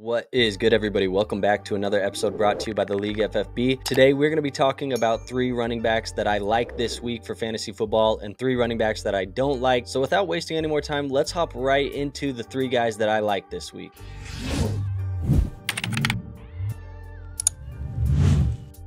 What is good, everybody? Welcome back to another episode brought to you by The League FFB. Today, we're going to be talking about three running backs that I like this week for fantasy football and three running backs that I don't like. So without wasting any more time, let's hop right into the three guys that I like this week.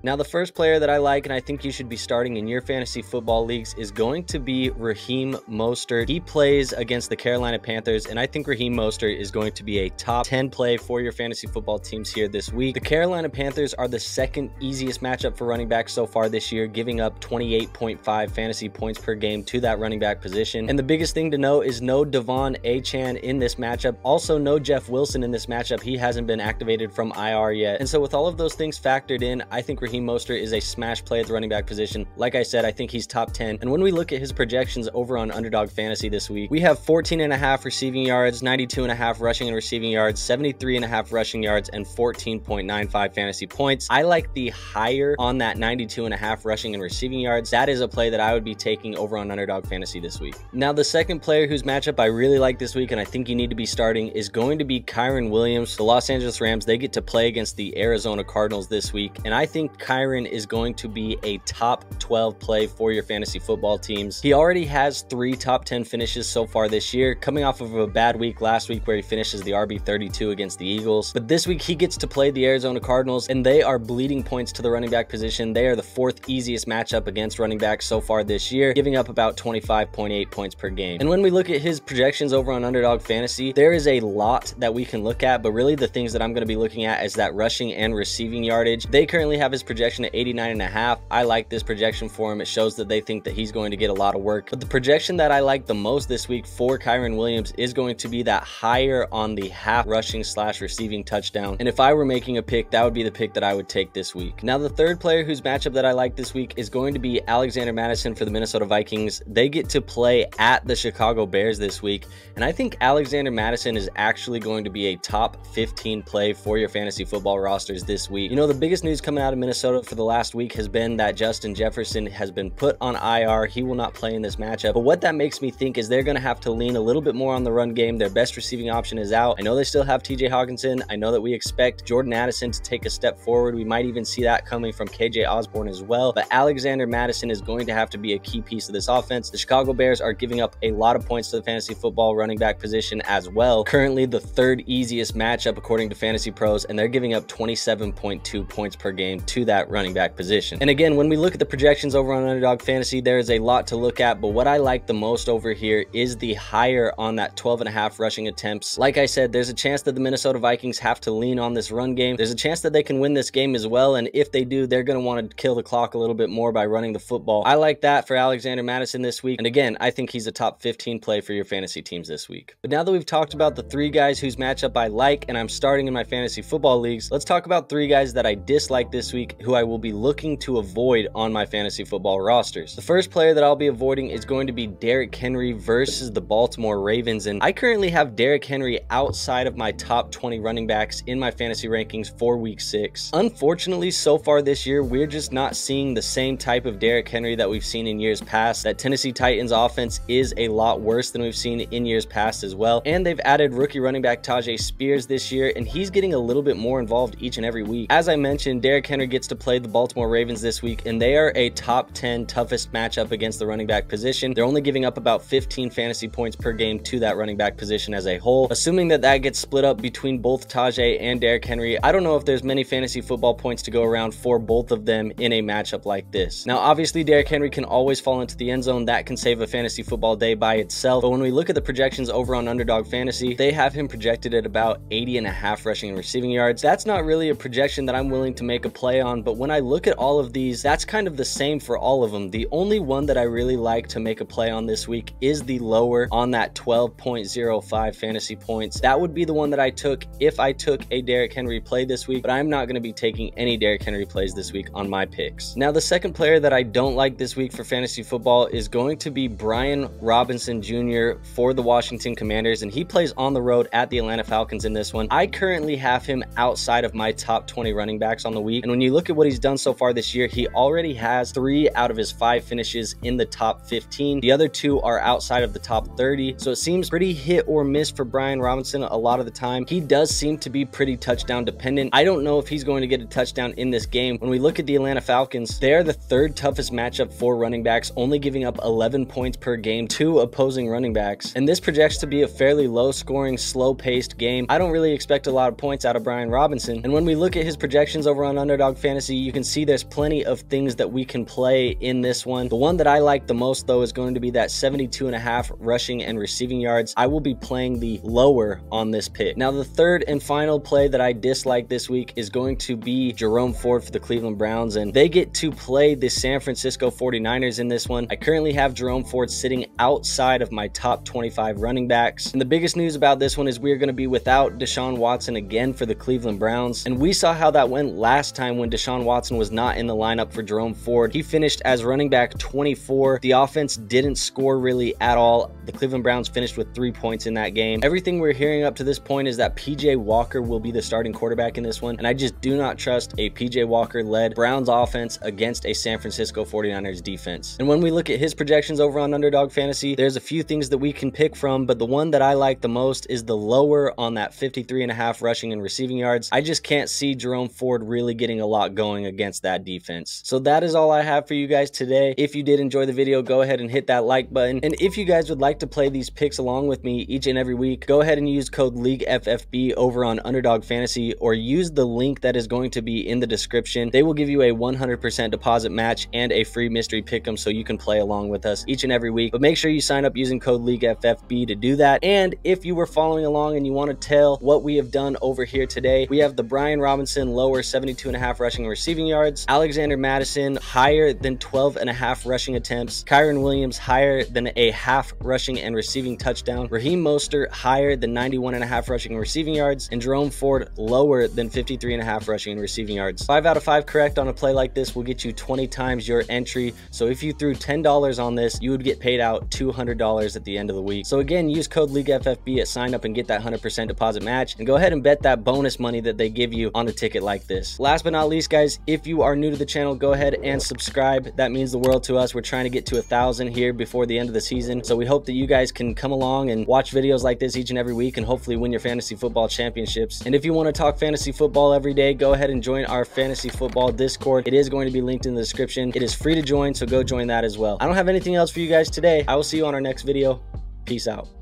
Now, the first player that I like and I think you should be starting in your fantasy football leagues is going to be Raheem Mostert. He plays against the Carolina Panthers, and I think Raheem Mostert is going to be a top 10 play for your fantasy football teams here this week. The Carolina Panthers are the second easiest matchup for running backs so far this year, giving up 28.5 fantasy points per game to that running back position. And the biggest thing to know is no Devon Achane in this matchup. Also, no Jeff Wilson in this matchup. He hasn't been activated from IR yet. And so with all of those things factored in, I think Raheem Mostert is a smash play at the running back position. Like I said, I think he's top 10. And when we look at his projections over on Underdog Fantasy this week, we have 14.5 receiving yards, 92.5 rushing and receiving yards, 73.5 rushing yards, and 14.95 fantasy points. I like the higher on that 92.5 rushing and receiving yards. That is a play that I would be taking over on Underdog Fantasy this week. Now, the second player whose matchup I really like this week and I think you need to be starting is going to be Kyren Williams. The Los Angeles Rams, they get to play against the Arizona Cardinals this week, and I think Kyren is going to be a top 12 play for your fantasy football teams. He already has three top 10 finishes so far this year, coming off of a bad week last week where he finishes the RB32 against the Eagles. But this week he gets to play the Arizona Cardinals, and they are bleeding points to the running back position. They are the fourth easiest matchup against running backs so far this year, giving up about 25.8 points per game. And when we look at his projections over on Underdog Fantasy, there is a lot that we can look at, but really the things that I'm going to be looking at is that rushing and receiving yardage. They currently have his projection at 89.5. I like this projection for him. It shows that they think that he's going to get a lot of work. But the projection that I like the most this week for Kyren Williams is going to be that higher on the half rushing / receiving touchdown. And if I were making a pick, that would be the pick that I would take this week. Now, the third player whose matchup that I like this week is going to be Alexander Mattison for the Minnesota Vikings. They get to play at the Chicago Bears this week, and I think Alexander Mattison is actually going to be a top 15 play for your fantasy football rosters this week. You know, the biggest news coming out of Minnesota for the last week has been that Justin Jefferson has been put on IR. He will not play in this matchup. But what that makes me think is they're going to have to lean a little bit more on the run game. Their best receiving option is out. I know they still have TJ Hockenson. I know that we expect Jordan Addison to take a step forward. We might even see that coming from KJ Osborne as well. But Alexander Mattison is going to have to be a key piece of this offense. The Chicago Bears are giving up a lot of points to the fantasy football running back position as well. Currently the third easiest matchup according to Fantasy Pros, and they're giving up 27.2 points per game to that running back position. And again, when we look at the projections over on Underdog Fantasy, there is a lot to look at, but what I like the most over here is the higher on that 12.5 rushing attempts. Like I said, there's a chance that the Minnesota Vikings have to lean on this run game. There's a chance that they can win this game as well, and if they do, they're going to want to kill the clock a little bit more by running the football. I like that for Alexander Mattison this week, and again, I think he's a top 15 play for your fantasy teams this week. But now that we've talked about the three guys whose matchup I like and I'm starting in my fantasy football leagues, let's talk about three guys that I dislike this week who I will be looking to avoid on my fantasy football rosters. The first player that I'll be avoiding is going to be Derrick Henry versus the Baltimore Ravens, and I currently have Derrick Henry outside of my top 20 running backs in my fantasy rankings for week 6. Unfortunately, so far this year, we're just not seeing the same type of Derrick Henry that we've seen in years past. That Tennessee Titans offense is a lot worse than we've seen in years past as well, and they've added rookie running back Tajae Spears this year, and he's getting a little bit more involved each and every week. As I mentioned, Derrick Henry gets to play the Baltimore Ravens this week, and they are a top 10 toughest matchup against the running back position. They're only giving up about 15 fantasy points per game to that running back position as a whole. Assuming that that gets split up between both Tajae and Derrick Henry, I don't know if there's many fantasy football points to go around for both of them in a matchup like this. Now, obviously, Derrick Henry can always fall into the end zone. That can save a fantasy football day by itself. But when we look at the projections over on Underdog Fantasy, they have him projected at about 80.5 rushing and receiving yards. That's not really a projection that I'm willing to make a play on, but when I look at all of these, that's kind of the same for all of them. The only one that I really like to make a play on this week is the lower on that 12.05 fantasy points. That would be the one that I took if I took a Derrick Henry play this week, but I'm not going to be taking any Derrick Henry plays this week on my picks. Now, the second player that I don't like this week for fantasy football is going to be Brian Robinson Jr. for the Washington Commanders, and he plays on the road at the Atlanta Falcons in this one. I currently have him outside of my top 20 running backs on the week, and when you look look at what he's done so far this year, he already has 3 out of his 5 finishes in the top 15. The other 2 are outside of the top 30. So it seems pretty hit or miss for Brian Robinson a lot of the time. He does seem to be pretty touchdown dependent. I don't know if he's going to get a touchdown in this game. When we look at the Atlanta Falcons, they're the 3rd toughest matchup for running backs, only giving up 11 points per game to opposing running backs. And this projects to be a fairly low scoring, slow paced game. I don't really expect a lot of points out of Brian Robinson. And when we look at his projections over on Underdog Fantasy, you can see there's plenty of things that we can play in this one. The one that I like the most though is going to be that 72.5 rushing and receiving yards. I will be playing the lower on this pick. Now the 3rd and final play that I dislike this week is going to be Jerome Ford for the Cleveland Browns, and they get to play the San Francisco 49ers in this one. I currently have Jerome Ford sitting outside of my top 25 running backs. And the biggest news about this one is we're going to be without Deshaun Watson again for the Cleveland Browns. And we saw how that went last time when Deshaun Watson was not in the lineup for Jerome Ford. He finished as running back 24. The offense didn't score really at all. The Cleveland Browns finished with 3 points in that game. Everything we're hearing up to this point is that P.J. Walker will be the starting quarterback in this one, and I just do not trust a P.J. Walker-led Browns offense against a San Francisco 49ers defense. And when we look at his projections over on Underdog Fantasy, there's a few things that we can pick from, but the one that I like the most is the lower on that 53.5 rushing and receiving yards. I just can't see Jerome Ford really getting a lot going against that defense. So that is all I have for you guys today. If you did enjoy the video, go ahead and hit that like button. And if you guys would like to play these picks along with me each and every week, go ahead and use code LEAGUEFFB over on Underdog Fantasy, or use the link that is going to be in the description. They will give you a 100% deposit match and a free mystery pick'em, so you can play along with us each and every week. But make sure you sign up using code LEAGUEFFB to do that. And if you were following along and you want to tell what we have done over here today, we have the Brian Robinson lower 72.5 rushing and receiving yards, Alexander Mattison higher than 12.5 rushing attempts, Kyren Williams higher than a half rushing and receiving touchdown, Raheem Mostert higher than 91.5 rushing and receiving yards, and Jerome Ford lower than 53.5 rushing and receiving yards. 5 out of 5 correct on a play like this will get you 20 times your entry. So if you threw $10 on this, you would get paid out $200 at the end of the week. So again, use code LEAGUEFFB at sign up and get that 100% deposit match, and go ahead and bet that bonus money that they give you on a ticket like this. Last but not least, guys, if you are new to the channel, go ahead and subscribe. That means the world to us. We're trying to get to 1,000 here before the end of the season. So we hope that you guys can come along and watch videos like this each and every week, and hopefully win your fantasy football championships. And if you want to talk fantasy football every day, go ahead and join our fantasy football Discord. It is going to be linked in the description. It is free to join, so go join that as well. I don't have anything else for you guys today. I will see you on our next video. Peace out.